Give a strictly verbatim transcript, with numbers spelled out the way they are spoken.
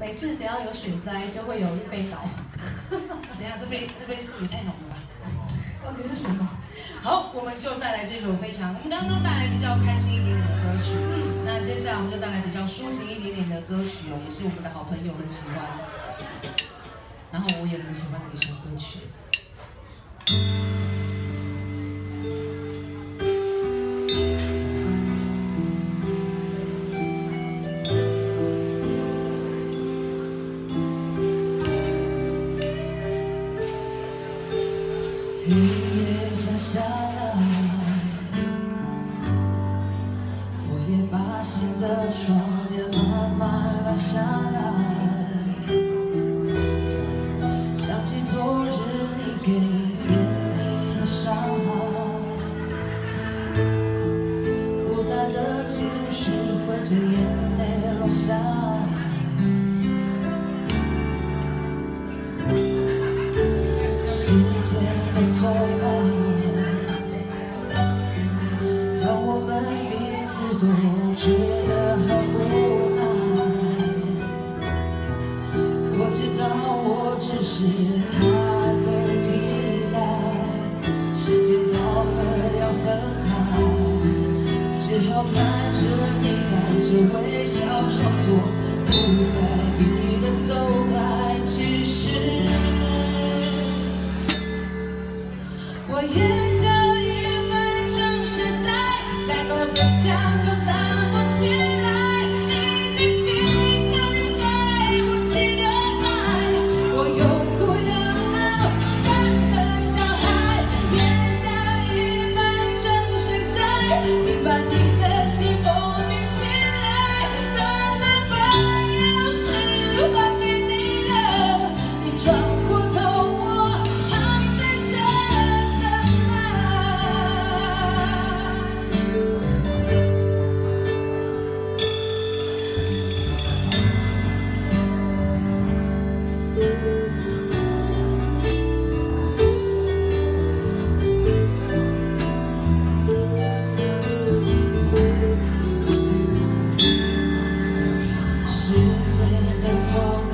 每次只要有水灾，就会有一杯倒。等下，这杯这杯也太浓了吧？到底是什么？好，我们就带来这首非常，我们刚刚带来比较开心一点点的歌曲，嗯、那接下来我们就带来比较抒情一点点的歌曲哦，也是我们的好朋友很喜欢，然后我也很喜欢的一首歌曲。 黑夜降下来，我也把心的窗帘慢慢拉下来，想起昨日你给甜蜜的伤害，复杂的情绪混着眼泪落下。 微笑装作不在意的走开，其实我眼角一分城市在在我的墙头荡过起来，迎接心就应该不起的爱，我有哭有闹，三个小孩，眼角一分城市在，你把你的心封闭起来。 时间的错。